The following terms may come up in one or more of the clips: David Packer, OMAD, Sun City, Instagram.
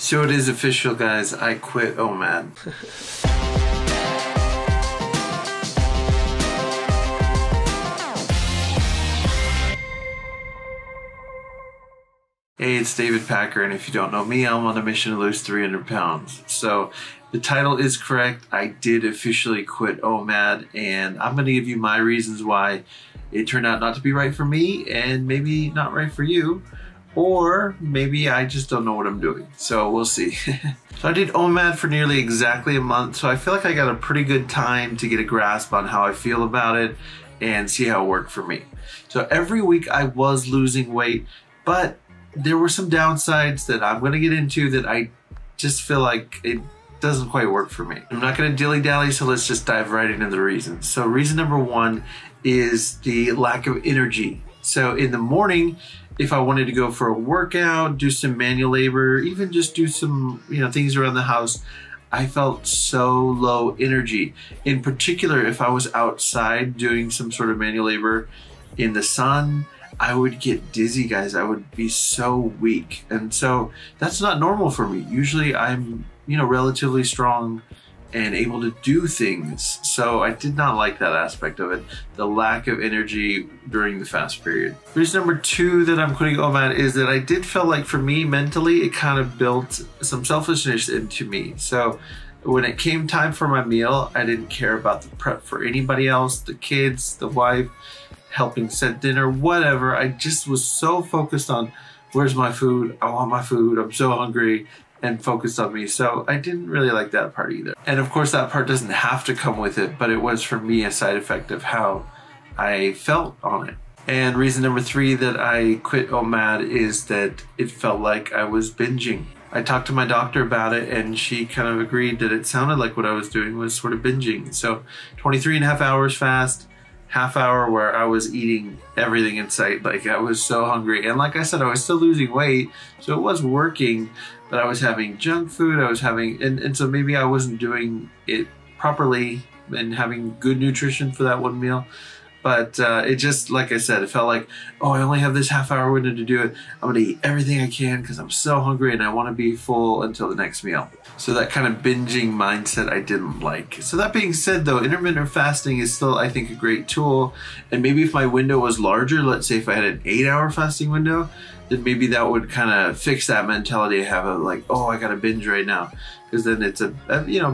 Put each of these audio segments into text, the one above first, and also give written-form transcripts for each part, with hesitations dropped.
So it is official, guys, I quit OMAD. Hey, it's David Packer, and if you don't know me, I'm on a mission to lose 300 pounds. So the title is correct. I did officially quit OMAD, and I'm gonna give you my reasons why it turned out not to be right for me and maybe not right for you. Or maybe I just don't know what I'm doing. So we'll see. So I did OMAD for nearly exactly a month. So I feel like I got a pretty good time to get a grasp on how I feel about it and see how it worked for me. So every week I was losing weight, but there were some downsides that I'm gonna get into that I just feel like it doesn't quite work for me. I'm not gonna dilly-dally, so let's just dive right into the reasons. So reason number one is the lack of energy. So in the morning, if I wanted to go for a workout, do some manual labor, even just do some, things around the house, I felt so low energy. In particular, if I was outside doing some sort of manual labor in the sun, I would get dizzy, guys. I would be so weak. And so that's not normal for me. Usually I'm, relatively strong and able to do things. So I did not like that aspect of it, the lack of energy during the fast period. Reason number two that I'm quitting OMAD is that I did feel like for me mentally, it kind of built some selfishness into me. So when it came time for my meal, I didn't care about the prep for anybody else, the kids, the wife, helping set dinner, whatever. I just was so focused on where's my food? I want my food, I'm so hungry, and focused on me. So I didn't really like that part either. And of course that part doesn't have to come with it, but it was for me a side effect of how I felt on it. And reason number three that I quit OMAD is that it felt like I was binging. I talked to my doctor about it and she kind of agreed that it sounded like what I was doing was sort of binging. So 23.5 hours fast, half hour where I was eating everything in sight. Like I was so hungry. And like I said, I was still losing weight. So it was working, but I was having junk food. I was having, and so maybe I wasn't doing it properly and having good nutrition for that one meal. But it just, like I said, it felt like, oh, I only have this half hour window to do it. I'm gonna eat everything I can because I'm so hungry and I wanna be full until the next meal. So that kind of binging mindset I didn't like. So that being said though, intermittent fasting is still, I think, a great tool. And maybe if my window was larger, let's say if I had an 8-hour fasting window, then maybe that would kind of fix that mentality I have of like, oh, I gotta binge right now. Because then it's a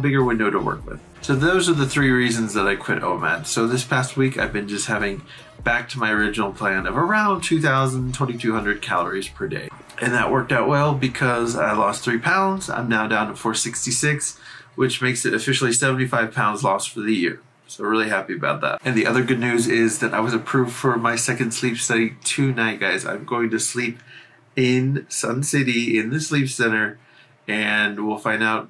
bigger window to work with. So those are the three reasons that I quit OMAD. So this past week, I've been just having back to my original plan of around 2,200 calories per day. And that worked out well because I lost 3 pounds. I'm now down to 466, which makes it officially 75 pounds lost for the year. So really happy about that. And the other good news is that I was approved for my second sleep study tonight, guys. I'm going to sleep in Sun City in the sleep center, and we'll find out,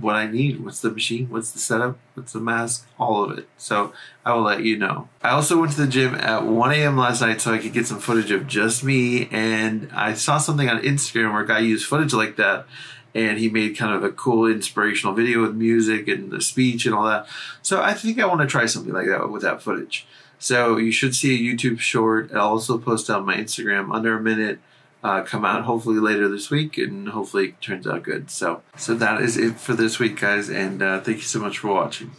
what I need, what's the machine, what's the setup, what's the mask, all of it. So I will let you know. I also went to the gym at 1 a.m. last night so I could get some footage of just me, and I saw something on Instagram where a guy used footage like that, and he made kind of a cool inspirational video with music and the speech and all that. So I think I want to try something like that with that footage. So you should see a YouTube short. I'll also post on my Instagram under a minute. Come out hopefully later this week, and hopefully it turns out good. So that is it for this week, guys, and thank you so much for watching.